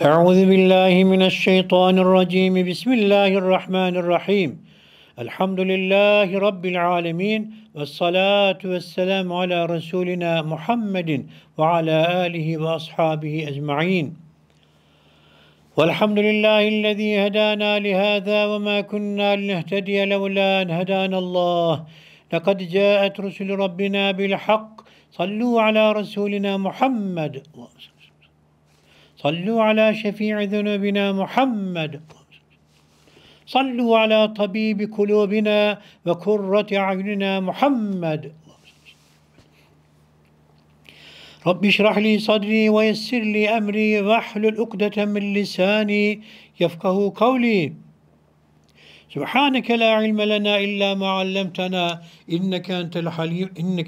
Euzubillahimineşşeytanirracim. Bismillahirrahmanirrahim. Elhamdülillahi Rabbil alemin. Vessalatu vesselamu ala Resulina Muhammedin ve ala alihi ve ashabihi ecma'in. Velhamdülillahillezî hedâna lihâzâ ve mâ kunnâ linehtediye levlâ en hedânallâh. Lekad câet rusulü Rabbina bilhak. Sallû ala Resulina Muhammed. Sallu ala şefii zunubina Muhammed. Sallu ala tabibi kulubina ve kurrati a'yunina Muhammed. Rabbi şrah li sadri ve yessir li emri ve ahlul ukdeten min lisani yefkahu kavli. Subhaneke la ilme lena illa ma allamtana inneke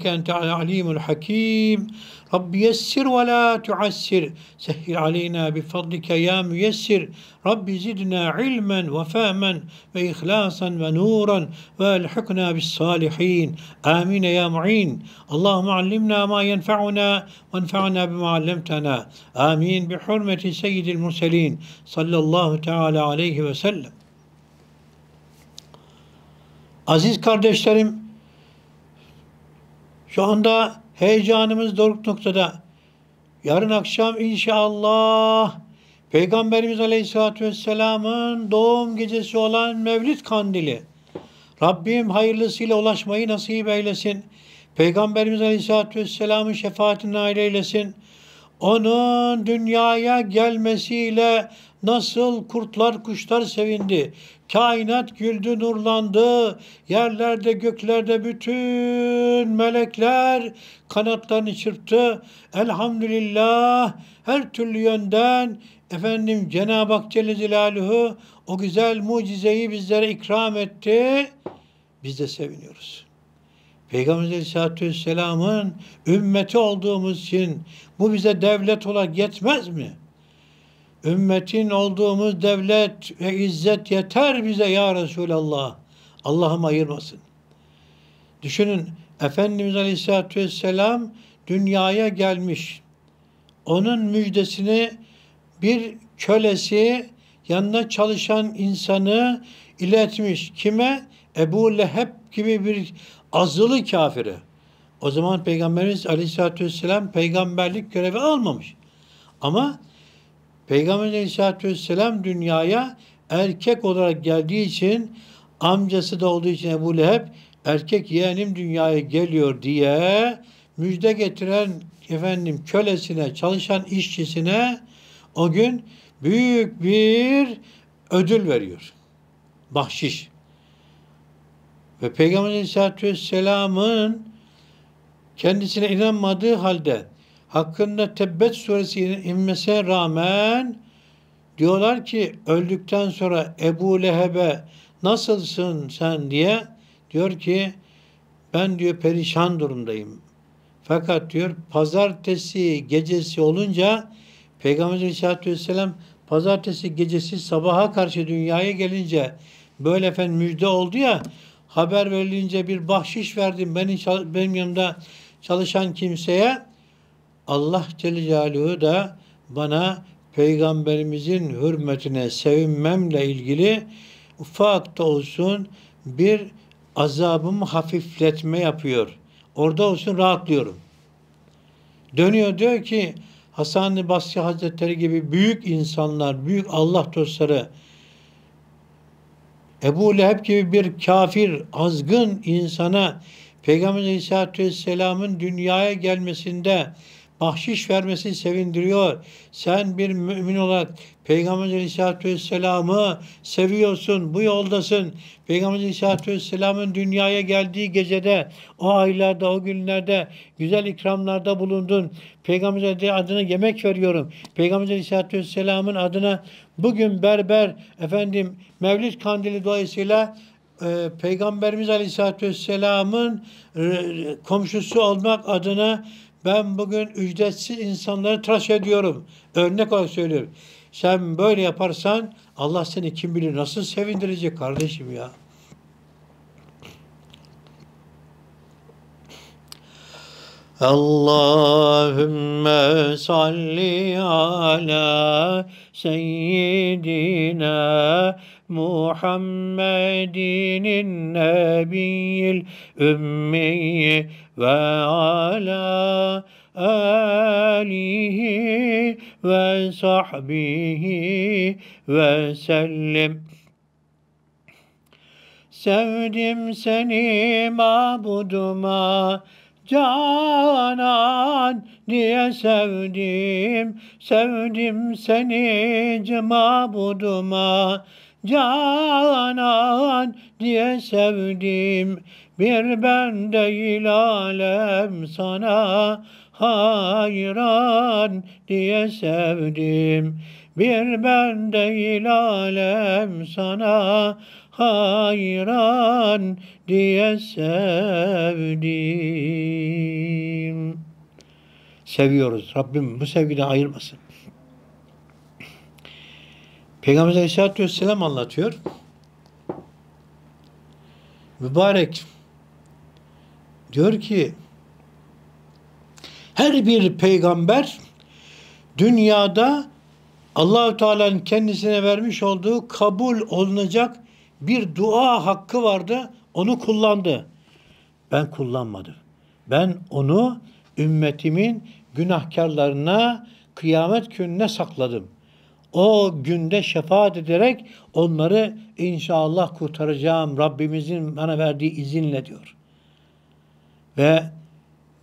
entel alimul hakim. Rabbi yessir ve la tuassir. Sehhil aleyna bifadlike ya müyessir. Rabbi zidna ilmen ve fehmen ve ihlasan ve nuran ve elhikna bis salihin. Amin ya mu'in. Allahümme allimna ma yenfa'una ve enfa'na bima allamtana. Amin bi hurmeti seyyidil murselin sallallahu teala aleyhi ve sellem. Aziz kardeşlerim, şu anda heyecanımız doruk noktada. Yarın akşam inşallah Peygamberimiz Aleyhisselatü Vesselam'ın doğum gecesi olan Mevlid Kandili. Rabbim hayırlısıyla ulaşmayı nasip eylesin. Peygamberimiz Aleyhisselatü Vesselam'ın şefaatine nail eylesin. Onun dünyaya gelmesiyle nasıl kurtlar kuşlar sevindi. Kainat güldü, nurlandı. Yerlerde göklerde bütün melekler kanatlarını çırptı. Elhamdülillah her türlü yönden efendim Cenab-ı Hak Celle Celaluhu o güzel mucizeyi bizlere ikram etti. Biz de seviniyoruz. Peygamberimiz Aleyhisselatü Vesselam'ın ümmeti olduğumuz için bu bize devlet olarak yetmez mi? Ümmetin olduğumuz devlet ve izzet yeter bize ya Resulallah. Allah'ım ayırmasın. Düşünün, Efendimiz Aleyhisselatü Vesselam dünyaya gelmiş. Onun müjdesini bir kölesi yanına çalışan insanı iletmiş. Kime? Ebu Leheb gibi bir azılı kafire. O zaman Peygamberimiz Aleyhisselatü Vesselam peygamberlik görevi almamış. Ama Peygamberimiz Aleyhisselatü Vesselam dünyaya erkek olarak geldiği için, amcası da olduğu için Ebu Leheb, erkek yeğenim dünyaya geliyor diye müjde getiren efendim kölesine, çalışan işçisine o gün büyük bir ödül veriyor. Bahşiş. Ve Peygamber Aleyhisselatü Vesselam'ın kendisine inanmadığı halde hakkında Tebbet suresi inmesine rağmen diyorlar ki öldükten sonra Ebu Leheb'e nasılsın sen diye, diyor ki ben diyor perişan durumdayım. Fakat diyor pazartesi gecesi olunca Peygamber Aleyhisselatü Vesselam pazartesi gecesi sabaha karşı dünyaya gelince böyle efendim müjde oldu ya, haber verilince bir bahşiş verdim benim yanımda çalışan kimseye. Allah Celle Celaluhu da bana Peygamberimizin hürmetine sevinmemle ilgili ufak da olsun bir azabımı hafifletme yapıyor. Orada olsun rahatlıyorum. Dönüyor diyor ki Hasan-ı Basri Hazretleri gibi büyük insanlar, büyük Allah dostları, Ebu Leheb gibi bir kafir, azgın insana Peygamber Aleyhisselatü Vesselam'ın dünyaya gelmesinde bahşiş vermesi sevindiriyor. Sen bir mümin olarak Peygamber Aleyhisselatü Vesselam'ı seviyorsun, bu yoldasın. Peygamber Aleyhisselatü Vesselam'ın dünyaya geldiği gecede, o aylarda, o günlerde güzel ikramlarda bulundun. Peygamber adına yemek veriyorum. Peygamber Aleyhisselatü Vesselam'ın adına bugün berber efendim Mevlid Kandili dolayısıyla Peygamberimiz Aleyhisselatü Vesselam'ın komşusu olmak adına ben bugün ücretsiz insanları tıraş ediyorum. Örnek olarak söylüyorum. Sen böyle yaparsan Allah seni kim bilir nasıl sevindirecek kardeşim ya. Allahümme salli ala Seyyidina Muhammedin Nebiyil Ümmi ve ala alihi ve sahbihi ve sellim. Sevdim seni mabuduma, canan diye sevdim. Sevdim seni mabuduma, canan diye sevdim. Bir ben değil alem sana hayran diye sevdim. Bir ben değil alem sana hayran diye sevdim. Seviyoruz. Rabbim bu sevgiden ayırmasın. Peygamber Aleyhisselatü Vesselam anlatıyor. Mübarek diyor ki her bir peygamber dünyada Allah-u Teala'nın kendisine vermiş olduğu kabul olunacak bir dua hakkı vardı. Onu kullandı. Ben kullanmadım. Ben onu ümmetimin günahkarlarına kıyamet gününe sakladım. O günde şefaat ederek onları inşallah kurtaracağım Rabbimizin bana verdiği izinle diyor. Ve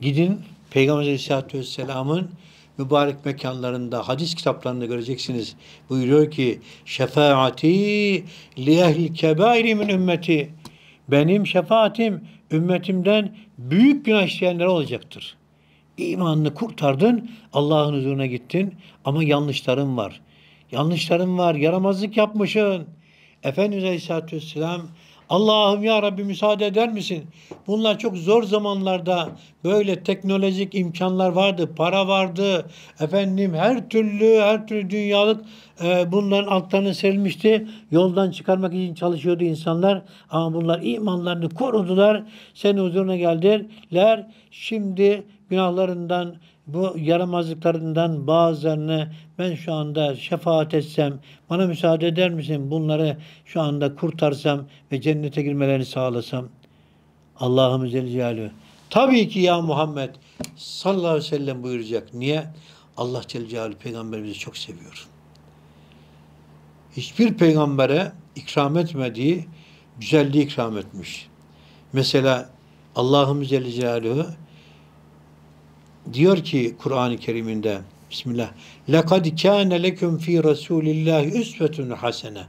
gidin Peygamber Aleyhisselatü Vesselam'ın mübarek mekanlarında, hadis kitaplarında göreceksiniz. Buyuruyor ki şefaati li ehli kebairi min ümmeti. Benim şefaatim ümmetimden büyük günah işleyenlere olacaktır. İmanını kurtardın, Allah'ın huzuruna gittin ama yanlışların var. Yanlışların var, yaramazlık yapmışsın. Efendimiz Aleyhisselatü Vesselam Allah'ım ya Rabbi müsaade eder misin? Bunlar çok zor zamanlarda böyle teknolojik imkanlar vardı, para vardı. Efendim her türlü dünyalık bunların altlarına serilmişti. Yoldan çıkarmak için çalışıyordu insanlar. Ama bunlar imanlarını korudular. Senin huzuruna geldiler. Şimdi günahlarından, bu yaramazlıklarından bazılarını ben şu anda şefaat etsem, bana müsaade eder misin? Bunları şu anda kurtarsam ve cennete girmelerini sağlasam. Allah'ım Celle tabii ki ya Muhammed sallallahu aleyhi ve sellem buyuracak. Niye? Allah Celle peygamberimizi çok seviyor. Hiçbir peygambere ikram etmediği güzelliği ikram etmiş. Mesela Allah'ım Celle diyor ki Kur'an-ı Kerim'inde Bismillah لَقَدْ كَانَ لَكُمْ ف۪ي رَسُولِ اللّٰهِ اُسْفَةٌ حَسَنًا.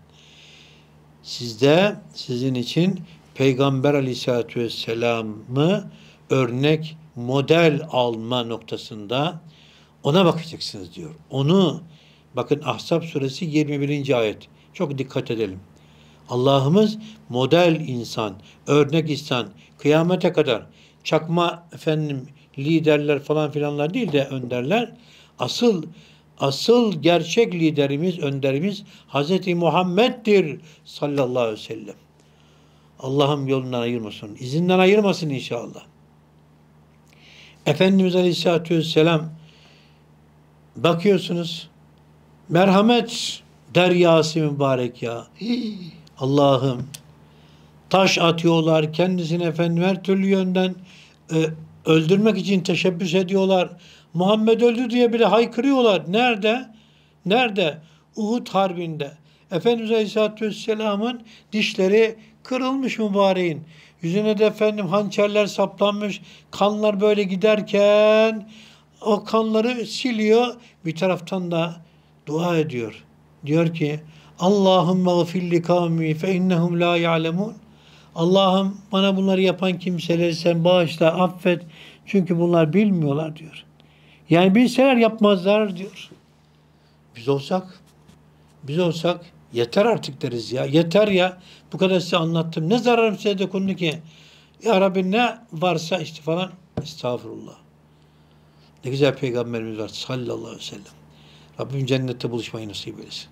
Sizde, sizin için Peygamber Aleyhisselatü Vesselam'ı örnek, model alma noktasında ona bakacaksınız diyor. Onu bakın Ahzab suresi 21. ayet. Çok dikkat edelim. Allah'ımız model insan, örnek insan, kıyamete kadar çakma efendim liderler falan filanlar değil de önderler. Asıl gerçek liderimiz, önderimiz Hazreti Muhammed'dir sallallahu aleyhi ve sellem. Allah'ım yolundan ayırmasın, izinden ayırmasın inşallah. Efendimiz Aleyhisselatü Vesselam bakıyorsunuz merhamet deryası mübarek ya. Allah'ım taş atıyorlar kendisine efendim her türlü yönden öldürmek için teşebbüs ediyorlar. Muhammed öldü diye bile haykırıyorlar. Nerede? Nerede? Uhud Harbi'nde. Efendimiz Aleyhisselatü Vesselam'ın dişleri kırılmış mübareğin. Yüzüne de efendim hançerler saplanmış. Kanlar böyle giderken o kanları siliyor. Bir taraftan da dua ediyor. Diyor ki Allahümme gafilli kavmi fe innehum la ya'lemun. Allah'ım bana bunları yapan kimseleri sen bağışla, affet. Çünkü bunlar bilmiyorlar diyor. Yani bilseler yapmazlar diyor. Biz olsak yeter artık deriz ya. Yeter ya. Bu kadar size anlattım. Ne zararım size dokundu ki? Ya Rabbi ne varsa işte falan. Estağfurullah. Ne güzel peygamberimiz var sallallahu aleyhi ve sellem. Rabbim cennette buluşmayı nasip eylesin.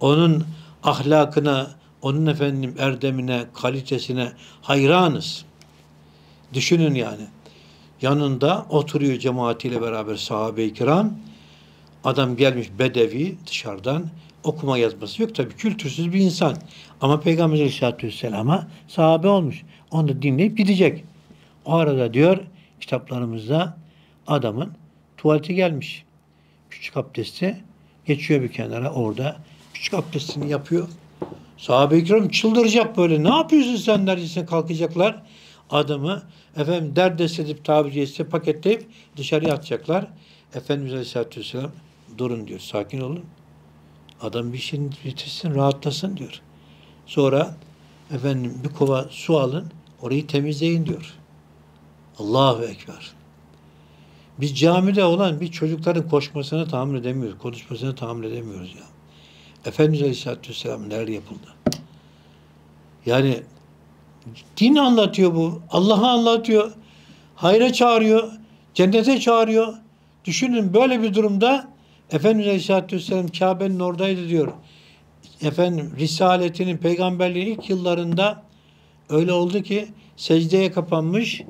Onun ahlakına, onun efendim erdemine, kalitesine hayranız. Düşünün yani. Yanında oturuyor cemaatiyle beraber sahabe-i kiram. Adam gelmiş bedevi dışarıdan. okuma yazması yok tabii. Kültürsüz bir insan. Ama Peygamber Aleyhisselatü Vesselam'a sahabe olmuş. Onu da dinleyip gidecek. O arada diyor kitaplarımızda adamın tuvalete gelmiş. Küçük abdesti geçiyor bir kenara orada. Küçük abdestini yapıyor. Sahabe-i kiram çıldıracak böyle. Ne yapıyorsun sen neredeyse kalkacaklar. Adamı efendim derdest edip tabiri caizse paketleyip dışarıya atacaklar. Efendimiz Aleyhisselatü Vesselam durun diyor. Sakin olun. Adam bir işini bitirsin, rahatlasın diyor. Sonra efendim bir kova su alın, orayı temizleyin diyor. Allahu Ekber. Biz camide olan bir çocukların koşmasına tahammül edemiyoruz. Konuşmasına tahammül edemiyoruz ya. Efendimiz Aleyhisselatü Vesselam neler yapıldı? Yani din anlatıyor bu. Allah'a anlatıyor. Hayra çağırıyor. Cennete çağırıyor. Düşünün böyle bir durumda Efendimiz Aleyhisselatü Vesselam Kabe'nin oradaydı diyor. Efendim risaletinin, peygamberliğin ilk yıllarında öyle oldu ki secdeye kapanmış.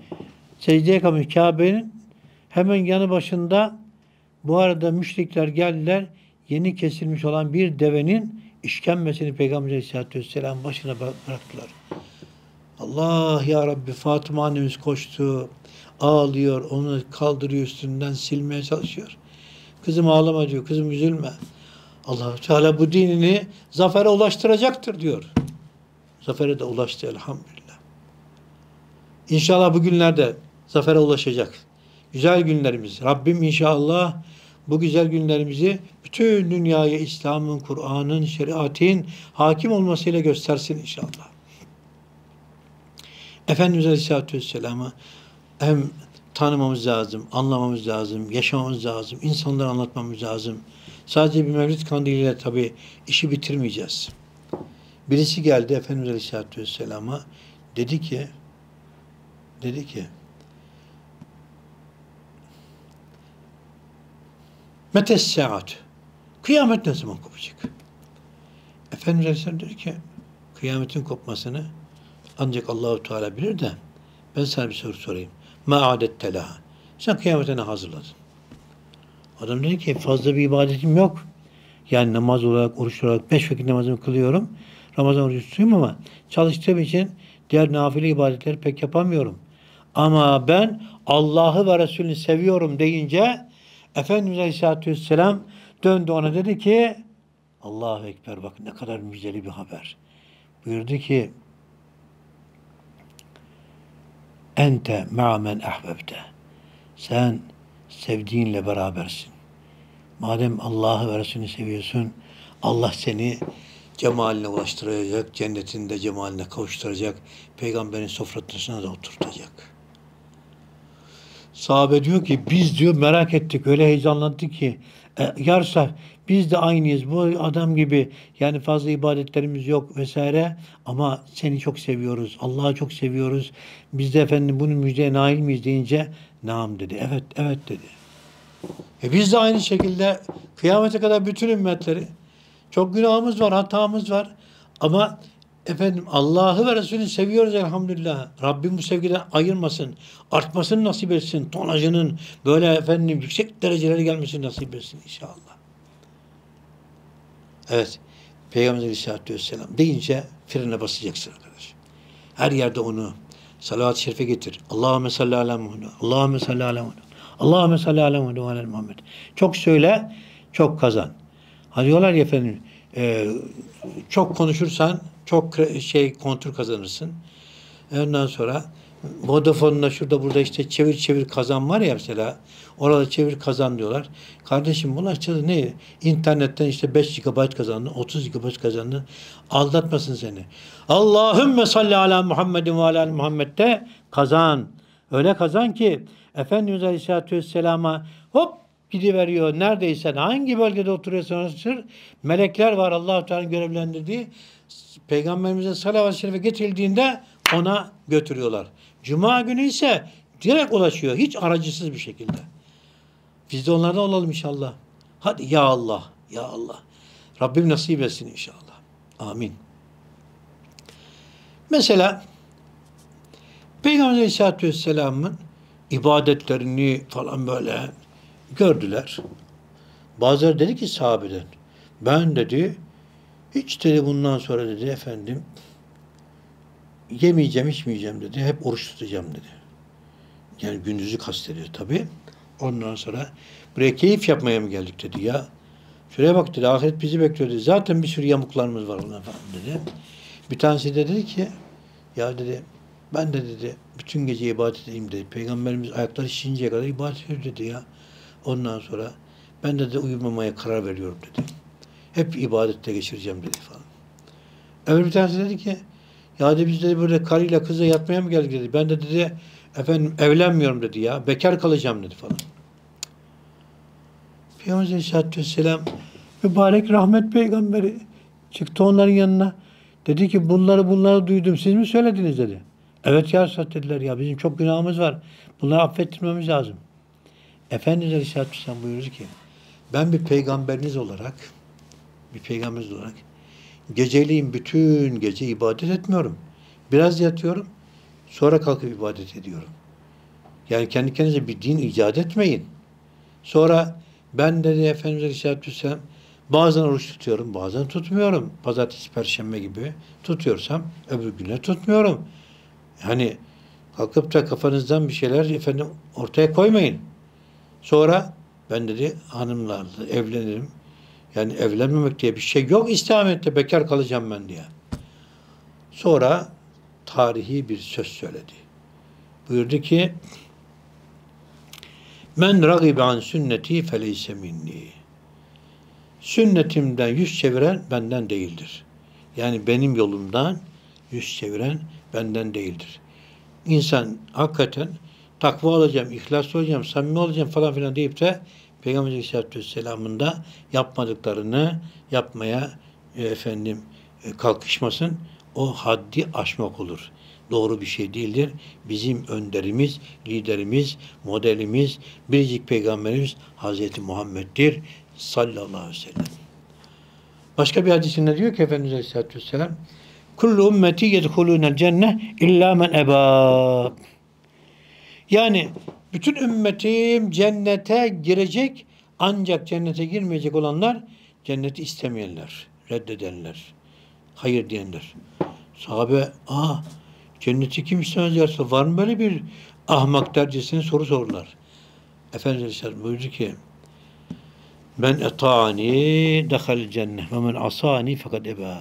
Secdeye kapanmış Kabe'nin hemen yanı başında bu arada müşrikler geldiler. Yeni kesilmiş olan bir devenin işkembesini Peygamber Aleyhisselatü Vesselam başına bıraktılar. Allah ya Rabbi, Fatıma annemiz koştu. Ağlıyor, onu kaldırıyor üstünden, silmeye çalışıyor. Kızım ağlama diyor, kızım üzülme. Allah-u Teala bu dinini zafere ulaştıracaktır diyor. Zafere de ulaştı elhamdülillah. İnşallah bu günlerde zafere ulaşacak. Güzel günlerimiz. Rabbim inşallah bu güzel günlerimizi bütün dünyaya İslam'ın, Kur'an'ın, şeriatin hakim olmasıyla göstersin inşallah. Efendimiz Aleyhisselatü Vesselam'a hem tanımamız lazım, anlamamız lazım, yaşamamız lazım, insanlara anlatmamız lazım. Sadece bir mevlid kandiliyle tabii işi bitirmeyeceğiz. Birisi geldi Efendimiz Aleyhisselatü Vesselam'a, dedi ki Metes saat, kıyamet ne zaman kopacak? Efendimiz Aleyhisselam dedi ki kıyametin kopmasını ancak Allahu Teala bilir de ben sana bir soru sorayım. Ma'adettelaha. Sen kıyamete ne hazırladın? Adam dedi ki fazla bir ibadetim yok. Yani namaz olarak, oruç olarak 5 vakit namazımı kılıyorum. Ramazan orucu tutuyum ama çalıştığım için diğer nafile ibadetleri pek yapamıyorum. Ama ben Allah'ı ve Resulünü seviyorum deyince Efendimiz Aleyhisselatü Vesselam döndü ona dedi ki Allahu Ekber, bak ne kadar müjdeli bir haber. Buyurdu ki Ente ma'men ahbebte. Sen sevdiğinle berabersin. Madem Allah'ı ve Resulünü seviyorsun, Allah seni cemaline ulaştıracak, cennetinde cemaline kavuşturacak, peygamberin sofrasına da oturtacak. Sahabe diyor ki biz diyor merak ettik, öyle heyecanlandık ki yarsa biz de aynıyız bu adam gibi, yani fazla ibadetlerimiz yok vesaire ama seni çok seviyoruz, Allah'ı çok seviyoruz, biz de efendim bunun müjdeye nail miyiz deyince naam dedi, evet evet dedi. Biz de aynı şekilde kıyamete kadar bütün ümmetleri, çok günahımız var, hatamız var ama efendim Allah'ı ve Resulü'nü seviyoruz elhamdülillah. Rabbim bu sevgiden ayırmasın. Artmasını nasip etsin. Tonajının böyle efendim yüksek derecelere gelmesini nasip etsin inşallah. Evet. Peygamber Aleyhisselatü Vesselam deyince frene basacaksın arkadaş. Her yerde onu salavat-ı şerife getir. Allahümme salli ala Muhammed. Allahümme salli ala Muhammed. Allahümme salli ala Muhammed ve ala Muhammed. Çok söyle, çok kazan. Hani diyorlar ya efendim çok konuşursan çok kontur kazanırsın. Ondan sonra Vodafone'la şurada burada işte çevir kazan var ya mesela. Orada çevir kazan diyorlar. Kardeşim bunlar işte ne? İnternetten işte 5 GB kazandın, 30 GB kazandın. Aldatmasın seni. Allahümme salli ala Muhammedin ve ala Muhammed'de kazan. Öyle kazan ki Efendimiz Aleyhisselatü Vesselam'a hop gidiveriyor. Neredeyse hangi bölgede oturuyorsan melekler var Allah-u Teala'nın görevlendirdiği. Peygamberimize salavat-ı şerife getirildiğinde ona götürüyorlar. Cuma günü ise direkt ulaşıyor. Hiç aracısız bir şekilde. Biz de onlardan olalım inşallah. Hadi ya Allah, ya Allah. Rabbim nasip etsin inşallah. Amin. Mesela Peygamber Aleyhisselatü Vesselam'ın ibadetlerini falan böyle gördüler. Bazıları dedi ki sahabeden ben dedi, hiç dedi bundan sonra dedi efendim yemeyeceğim, içmeyeceğim dedi. Hep oruç tutacağım dedi. Yani gündüzü kastediyor tabii. Ondan sonra buraya keyif yapmaya mı geldik dedi ya. Şuraya bak dedi, ahiret bizi bekliyor dedi. Zaten bir sürü yamuklarımız var ona falan dedi. Bir tanesi de dedi ki ya dedi ben de dedi bütün gece ibadet edeyim dedi. Peygamberimiz ayakları şişinceye kadar ibadet ediyor dedi ya. Ondan sonra ben de dedi uyumamaya karar veriyorum dedi. Hep ibadette geçireceğim dedi falan. Öbür bir tanesi dedi ki ya dedi biz dedi böyle karıyla kızla yatmaya mı geldik dedi. Ben de dedi efendim evlenmiyorum dedi ya. Bekar kalacağım dedi falan. Peygamberimiz Aleyhisselatü Vesselam mübarek rahmet peygamberi çıktı onların yanına. Dedi ki bunları duydum. Siz mi söylediniz dedi. Evet ya Resulallah dediler ya. Bizim çok günahımız var. Bunları affettirmemiz lazım. Efendimiz Aleyhisselatü Vesselam buyurur ki ben bir peygamberiniz olarak geceliğin bütün gece ibadet etmiyorum. Biraz yatıyorum. Sonra kalkıp ibadet ediyorum. Yani kendi kendinize bir din icat etmeyin. Sonra ben dedi Efendimiz Aleyhisselatü Vesselam bazen oruç tutuyorum, bazen tutmuyorum. Pazartesi, perşembe gibi tutuyorsam öbür güne tutmuyorum. Hani kalkıp da kafanızdan bir şeyler efendim ortaya koymayın. Sonra ben dedi hanımlarla evlenirim. Yani evlenmemek diye bir şey yok. İslamiyet'te bekar kalacağım ben diye. Sonra tarihi bir söz söyledi. Buyurdu ki men ragibe an sünneti feleyse minni. Sünnetimden yüz çeviren benden değildir. Yani benim yolumdan yüz çeviren benden değildir. İnsan hakikaten takva olacağım, ihlas olacağım, samimi olacağım falan filan deyip de Peygamber Aleyhisselatü Vesselam'ın da yapmadıklarını yapmaya efendim kalkışmasın. O haddi aşmak olur. Doğru bir şey değildir. Bizim önderimiz, liderimiz, modelimiz, biricik peygamberimiz Hazreti Muhammed'dir sallallahu aleyhi ve sellem. Başka bir hadisinde diyor ki Efendimiz Aleyhisselatü Vesselam kullu ümmeti yedhulûnel cenneh illâ men ebâ. Yani bütün ümmetim cennete girecek ancak cennete girmeyecek olanlar cenneti istemeyenler, reddedenler, hayır diyenler. Sahabe, cenneti kim istemez ya Resulallah? Var mı böyle bir ahmak dercesine soru sordular. Efendimiz Aleyhisselam buyurdu ki ben eta'ani dehal cennet ve men asani fekad eba.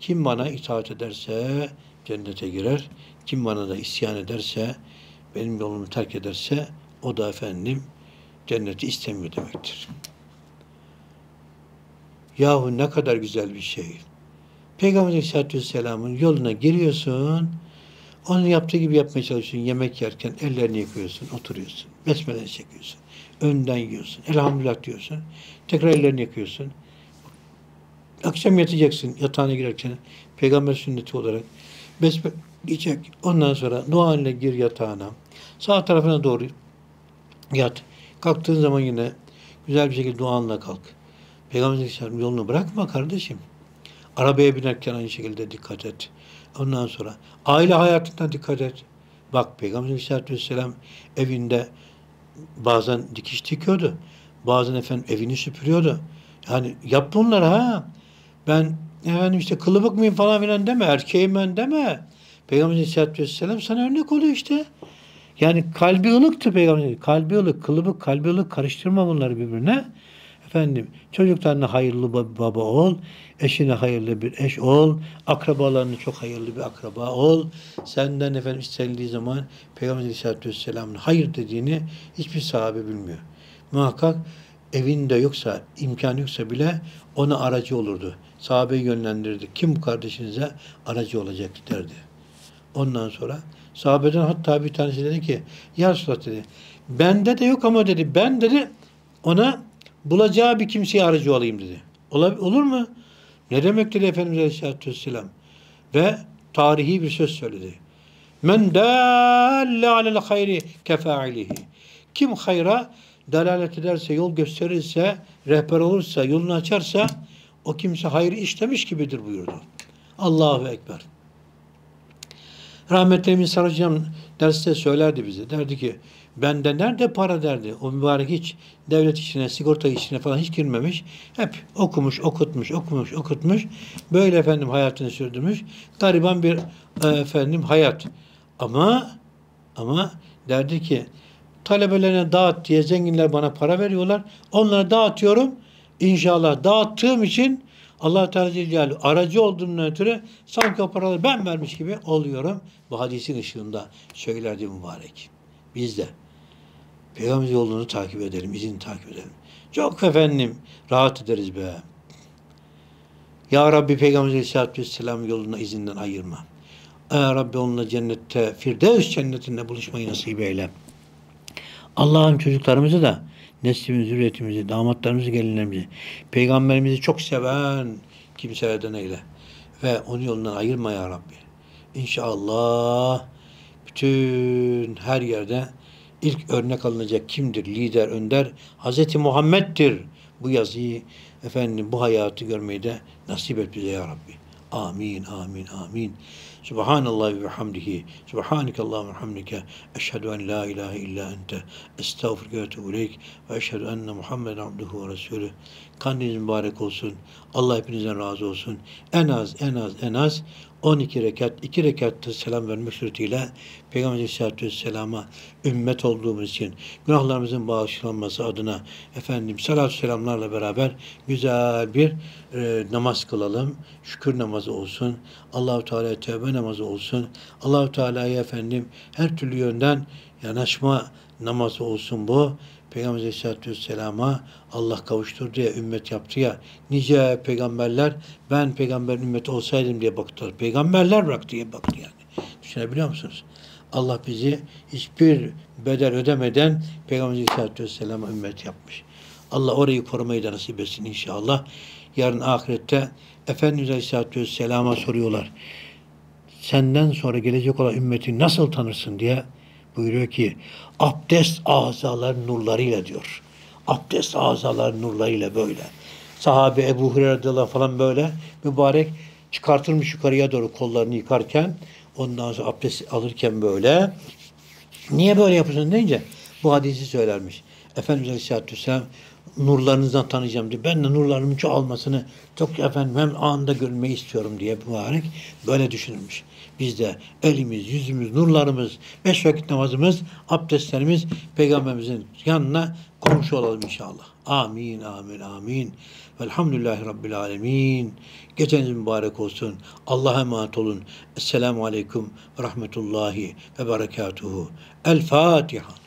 Kim bana itaat ederse cennete girer. Kim bana da isyan ederse, benim yolumu terk ederse o da efendim cenneti istemiyor demektir. Yahu ne kadar güzel bir şey. Peygamber Aleyhisselatü Vesselam'ın yoluna giriyorsun, onun yaptığı gibi yapmaya çalışıyorsun. Yemek yerken ellerini yıkıyorsun, oturuyorsun, besmele çekiyorsun, önden yiyorsun, elhamdülillah diyorsun, tekrar ellerini yıkıyorsun. Akşam yatacaksın, yatağına girerken peygamber sünneti olarak besmele çek. Ondan sonra duanla gir yatağına, sağ tarafına doğru yat. Kalktığın zaman yine güzel bir şekilde duanla kalk. Peygamber Aleyhisselam'ın yolunu bırakma kardeşim. Arabaya binerken aynı şekilde dikkat et. Ondan sonra aile hayatına dikkat et. Bak Peygamber Aleyhisselatü Vesselam evinde bazen dikiş dikiyordu. Bazen efendim evini süpürüyordu. Yani yap bunları ha. Ben efendim işte kılıbık mıyım falan filan deme. Erkeğim ben deme. Peygamber Aleyhisselatü Vesselam sana örnek oluyor işte. Yani kalbi ılıktı Peygamber. Kalbi ılık, kılıbık, kalbi ılık. Karıştırma bunları birbirine. Efendim çocuklarına hayırlı baba ol, eşine hayırlı bir eş ol, akrabalarına çok hayırlı bir akraba ol. Senden efendim istenildiği zaman Peygamber Aleyhisselatü Vesselam'ın hayır dediğini hiçbir sahabe bilmiyor. Muhakkak evinde yoksa, imkanı yoksa bile ona aracı olurdu. Sahabeyi yönlendirirdi. Kim bu kardeşinize aracı olacak derdi. Ondan sonra sahabeden hatta bir tanesi dedi ki ya Resulallah dedi, bende de yok ama dedi ben dedi ona bulacağı bir kimseye aracı olayım dedi. Olur mu? Ne demek dedi Efendimiz Aleyhisselatü Vesselam. Ve tarihi bir söz söyledi. Men dalle alel hayri kefa'ilihi. Kim hayra dalalet ederse, yol gösterirse, rehber olursa, yolunu açarsa o kimse hayrı işlemiş gibidir buyurdu. Allahu Ekber. Rahmetlerimi saracağım derste söylerdi bize. Derdi ki bende nerede para derdi. O mübarek hiç devlet içine, sigorta içine falan hiç girmemiş. Hep okumuş, okutmuş, okumuş, okutmuş. Böyle efendim hayatını sürdürmüş. Gariban bir efendim hayat. Ama derdi ki talebelerine dağıt diye zenginler bana para veriyorlar. Onlara dağıtıyorum. İnşallah dağıttığım için Allah Teala aracı olduğumdan ötürü sanki o paraları ben vermiş gibi oluyorum. Bu hadisin ışığında söylerdi mübarek. Biz de Peygamber yolunu takip edelim, izini takip edelim. Çok efendim rahat ederiz be. Ya Rabbi Peygamber Aleyhisselatü Vesselam yoluna izinden ayırma. Ya Rabbi onunla cennette, Firdevs cennetinde buluşmayı nasip eyle. Allah'ım çocuklarımızı da, neslimizi, zürriyetimizi, damatlarımızı, gelinlerimizi, Peygamberimizi çok seven kimselerden eyle. Ve onun yolundan ayırma ya Rabbi. İnşallah bütün her yerde ilk örnek alınacak kimdir? Lider, önder Hazreti Muhammed'dir. Bu yazıyı, efendim bu hayatı görmeyi de nasip et bize ya Rabbi. Amin, amin, amin. Subhanallah ve hamdihi. Subhanakallah ve hamdike. Eşhedü en la ilahe illa ente. Estağfurke ve etûbü ileyk. Ve eşhedü enne Muhammeden abduhu ve resulü. Kandiliniz mübarek olsun. Allah hepinizden razı olsun. En az 12 rekat, 2 rekatta selam vermek suretiyle Peygamber Aleyhisselatü Vesselam'a ümmet olduğumuz için günahlarımızın bağışlanması adına efendim salatü selamlarla beraber güzel bir namaz kılalım. Şükür namazı olsun. Allah-u Teala'ya tevbe namazı olsun. Allah-u Teala'ya efendim her türlü yönden yanaşma namazı olsun bu. Peygamber Aleyhisselatü Vesselam'a Allah kavuşturdu ya, ümmet yaptı ya. Nice peygamberler, ben peygamberin ümmeti olsaydım diye baktılar. Peygamberler bıraktı diye baktı yani. Düşünebiliyor musunuz? Allah bizi hiçbir bedel ödemeden Peygamber Aleyhisselatü Vesselam'a ümmet yapmış. Allah orayı korumayı da nasip etsin inşallah. Yarın ahirette Efendimiz Aleyhisselatü Vesselam'a soruyorlar. Senden sonra gelecek olan ümmeti nasıl tanırsın diye. Buyuruyor ki abdest azaların nurlarıyla diyor. Abdest azaların nurlarıyla böyle. Sahabe Ebu Hureyre falan böyle mübarek çıkartılmış yukarıya doğru kollarını yıkarken ondan sonra abdest alırken böyle. Niye böyle yapıyorsun deyince bu hadisi söylermiş. Efendimiz Aleyhisselatü Vesselam nurlarınızdan tanıyacağım diye. Ben de nurlarımın çoğalmasını çok efendim hem anında görmeyi istiyorum diye mübarek böyle düşünülmüş. Biz de elimiz, yüzümüz, nurlarımız, 5 vakit namazımız, abdestlerimiz Peygamberimizin yanına komşu olalım inşallah. Amin, amin, amin. Velhamdülillahi Rabbil alemin. Geceniz mübarek olsun. Allah'a emanet olun. Esselamu aleyküm ve rahmetullahi ve berekatuhu. El Fatiha.